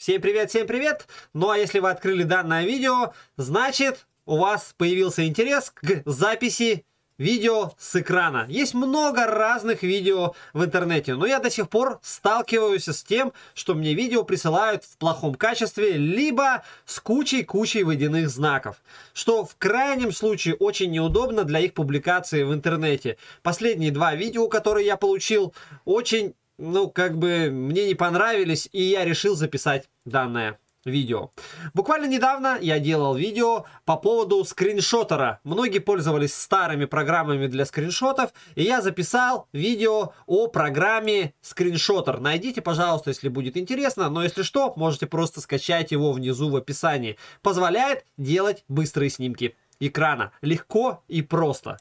Всем привет! Ну а если вы открыли данное видео, значит у вас появился интерес к записи видео с экрана. Есть много разных видео в интернете, но я до сих пор сталкиваюсь с тем, что мне видео присылают в плохом качестве, либо с кучей водяных знаков, что в крайнем случае очень неудобно для их публикации в интернете. Последние два видео, которые я получил, очень, мне не понравились, и я решил записать данное видео. Буквально недавно я делал видео по поводу скриншотера. Многие пользовались старыми программами для скриншотов, и я записал видео о программе скриншотер. Найдите, пожалуйста, если будет интересно, но если что, можете просто скачать его внизу в описании. Позволяет делать быстрые снимки экрана. Легко и просто.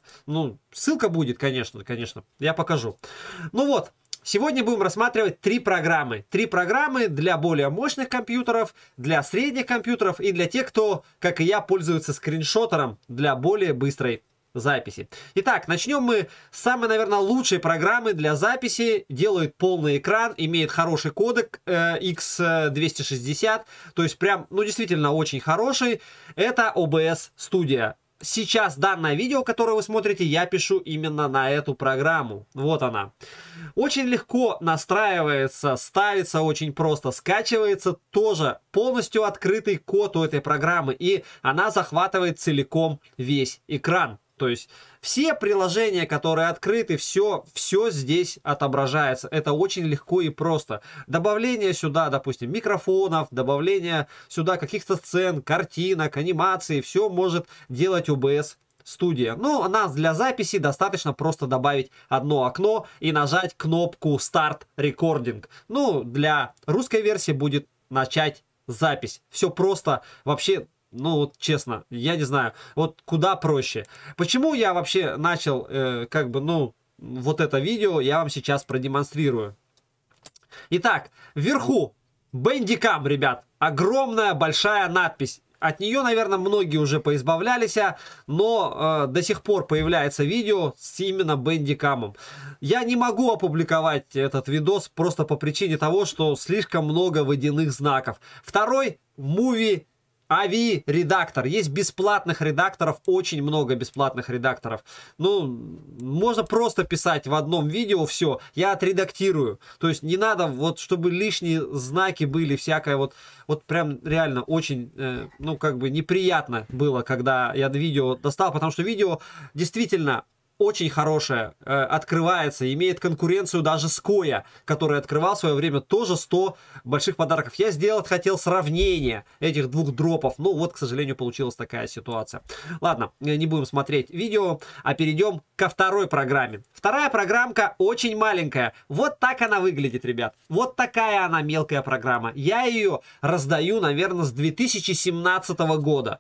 Ссылка будет, конечно, я покажу. Сегодня будем рассматривать три программы. Три программы для более мощных компьютеров, для средних компьютеров и для тех, кто, как и я, пользуется скриншотером для более быстрой записи. Итак, начнем мы с самой, лучшей программы для записи. Делает полный экран, имеет хороший кодек X260, то есть прям, действительно очень хороший. Это OBS Studio. Сейчас данное видео, которое вы смотрите, я пишу именно на эту программу. Вот она. Очень легко настраивается, ставится очень просто, скачивается тоже полностью открытый код у этой программы. И она захватывает целиком весь экран. То есть все приложения, которые открыты, все здесь отображается. Это очень легко и просто. Добавление сюда, допустим, микрофонов, добавление сюда каких-то сцен, картинок, анимаций. Все может делать OBS Studio. У нас для записи достаточно просто добавить одно окно и нажать кнопку Start Recording. Для русской версии будет начать запись. Все просто вообще. Честно, я не знаю, куда проще. Почему я вообще начал, вот это видео, я вам сейчас продемонстрирую. Итак, вверху Бандикам, ребят, огромная большая надпись. От нее, многие уже поизбавлялись, но до сих пор появляется видео с именно Бандикамом. Я не могу опубликовать этот видос просто по причине того, что слишком много водяных знаков. Второй, Муви Ави-редактор. Есть бесплатных редакторов, очень много бесплатных редакторов. Можно просто писать в одном видео все, я отредактирую. То есть не надо, чтобы лишние знаки были, всякое. Прям реально очень, неприятно было, когда я видео достал, потому что видео действительно очень хорошая, открывается, имеет конкуренцию даже с Коя, который открывал в свое время тоже 100 больших подарков. Я хотел сравнение этих двух дропов, к сожалению, получилась такая ситуация. Ладно, не будем смотреть видео, а перейдем ко второй программе. Вторая программка очень маленькая. Вот так она выглядит, ребят. Вот такая она мелкая программа. Я ее раздаю, с 2017 года.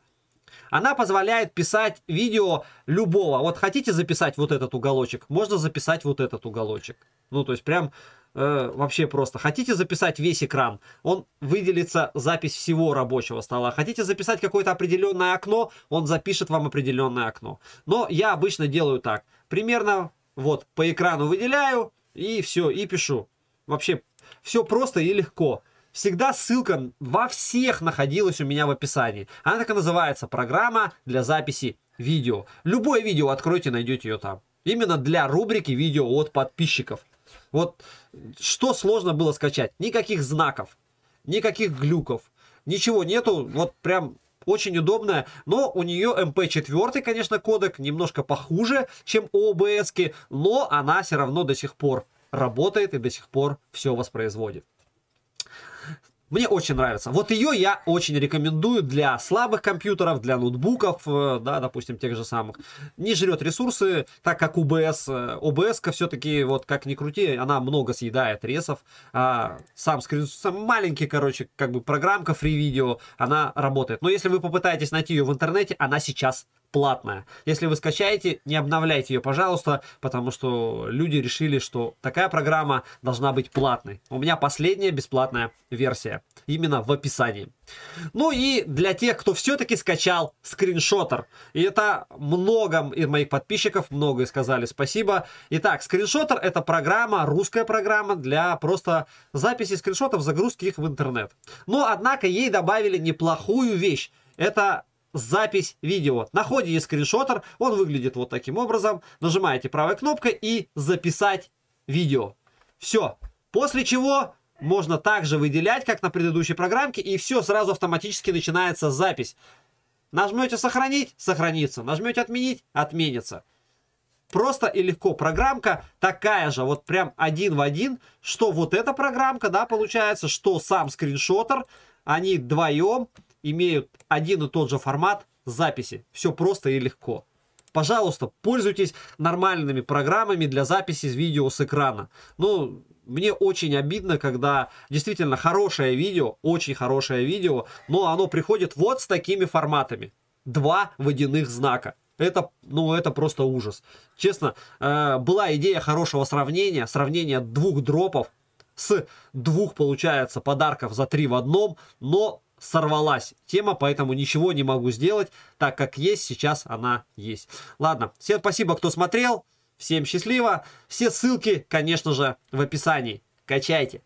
Она позволяет писать видео любого. Хотите записать этот уголочек? Можно записать этот уголочек. Вообще просто. Хотите записать весь экран? Он выделится запись всего рабочего стола. Хотите записать какое-то определенное окно? Он запишет вам определенное окно. Но я обычно делаю так. Примерно по экрану выделяю и все, и пишу. Вообще все просто и легко. Всегда ссылка во всех находилась у меня в описании. Она так и называется. Программа для записи видео. Любое видео откройте, найдете ее там. Именно для рубрики видео от подписчиков. Что сложно было скачать? Никаких знаков, никаких глюков, ничего нету. Прям очень удобная. Но у нее MP4, конечно, кодек немножко похуже, чем у OBS-ки. Но она все равно до сих пор работает и до сих пор все воспроизводит. Мне очень нравится. Ее я очень рекомендую для слабых компьютеров, для ноутбуков, допустим, тех же самых. Не жрет ресурсы, так как OBS-ка все-таки, как ни крути, она много съедает ресов. А сам маленький, программка freevideo, она работает. Но если вы попытаетесь найти ее в интернете, она сейчас платная. Если вы скачаете, не обновляйте ее, пожалуйста, потому что люди решили, что такая программа должна быть платной. У меня последняя бесплатная версия, именно в описании. Ну и для тех, кто все-таки скачал скриншотер, и это многим из моих подписчиков, многое сказали спасибо. Итак, скриншотер — это программа, русская программа для просто записи скриншотов, загрузки их в интернет. Но, однако, ей добавили неплохую вещь. Это запись видео. Находите скриншотер, он выглядит вот таким образом. Нажимаете правой кнопкой и записать видео. Все. После чего можно также выделять, как на предыдущей программке, и все, сразу автоматически начинается запись. Нажмете сохранить — сохранится. Нажмете отменить — отменится. Просто и легко. Программка такая же, вот прям один в один, что вот эта программка, да, получается, что сам скриншотер, они вдвоем имеют один и тот же формат записи. Все просто и легко. Пожалуйста, пользуйтесь нормальными программами для записи видео с экрана. Ну, мне очень обидно, когда действительно хорошее видео, очень хорошее видео, но оно приходит вот с такими форматами. Два водяных знака. Это, ну, это просто ужас. Честно, была идея хорошего сравнения, сравнения двух дропов с двух, получается, подарков за 3 в 1, но сорвалась тема, поэтому ничего не могу сделать, так как есть, сейчас она есть. Ладно, всем спасибо, кто смотрел, всем счастливо, все ссылки, конечно же, в описании, качайте.